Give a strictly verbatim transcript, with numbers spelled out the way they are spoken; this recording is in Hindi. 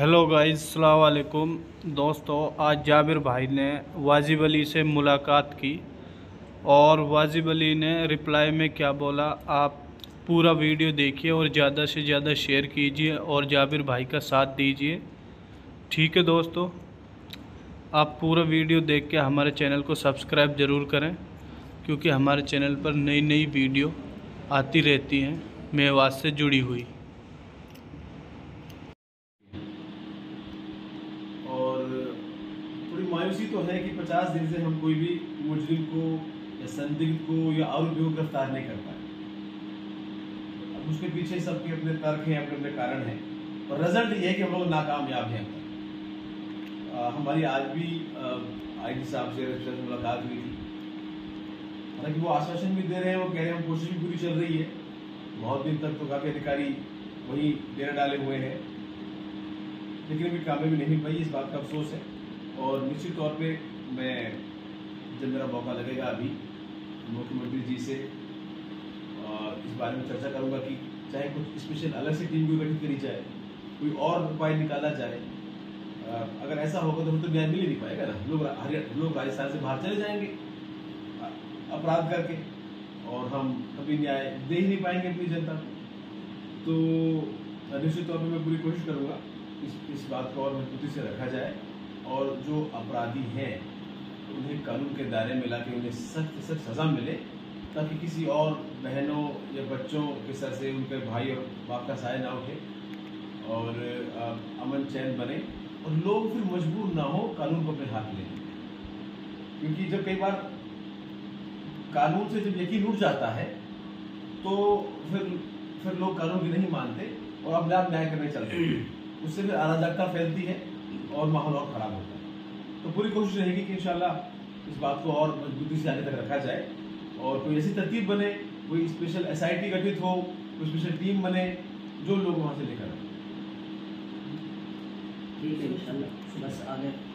हेलो गाइस अस्सलाम वालेकुम दोस्तों, आज जाबिर भाई ने वाजिब अली से मुलाकात की और वाजिब अली ने रिप्लाई में क्या बोला आप पूरा वीडियो देखिए और ज़्यादा से ज़्यादा शेयर कीजिए और जाबिर भाई का साथ दीजिए। ठीक है दोस्तों, आप पूरा वीडियो देख के हमारे चैनल को सब्सक्राइब ज़रूर करें क्योंकि हमारे चैनल पर नई नई वीडियो आती रहती हैं मेवात से जुड़ी हुई। मायूसी तो है कि पचास दिन से हम कोई भी मुजरिम को या संदिग्ध को या और भी गिरफ्तार नहीं कर पाए। अब उसके पीछे सबके अपने तर्क हैं, अपने अपने कारण हैं और रिजल्ट ये है कि हम लोग नाकामयाब हैं। हमारी आज भी आई जी साहब से मुलाकात हुई थी, हालांकि वो आश्वासन भी दे रहे हैं, वो कह रहे हैं कोशिश भी पूरी चल रही है। बहुत दिन तक तो काफी अधिकारी वही डेरा डाले हुए हैं लेकिन अभी कामयाबी नहीं पाई, इस बात का अफसोस है। और निश्चित तौर पे मैं जब मेरा मौका लगेगा अभी मुख्यमंत्री जी से इस बारे में चर्चा करूंगा कि चाहे कुछ स्पेशल अलग से टीम को गठित करी जाए, कोई और उपाय निकाला जाए। अगर ऐसा होगा तो हम तो न्याय मिल ही नहीं पाएगा ना, लोग लोग राजस्थान से बाहर चले जाएंगे अपराध करके और हम कभी न्याय दे ही नहीं पाएंगे अपनी जनता को। तो निश्चित तौर पर मैं पूरी कोशिश करूँगा इस इस बात को और मजबूती से रखा जाए और जो अपराधी हैं उन्हें कानून के दायरे में लाके उन्हें सख्त सख्त सज़ा मिले ताकि किसी और बहनों या बच्चों के सर से उनके भाई और बाप का साया ना उठे और अमन चैन बने और लोग फिर मजबूर ना हो कानून को अपने हाथ लेने। क्योंकि जब कई बार कानून से जब यकीन उठ जाता है तो फिर फिर लोग कानून भी नहीं मानते और अपने आप न्याय करने चलते हैं, उससे फिर अराजकता फैलती है और माहौल और ख़राब होता है। तो पूरी कोशिश रहेगी कि इंशाल्लाह इस बात को और मजबूती से आगे तक रखा जाए और कोई ऐसी तरतीब बने, कोई स्पेशल एस आई टी गठित हो, कोई स्पेशल टीम बने जो लोग वहाँ से लेकर आए। ठीक है, बस आगे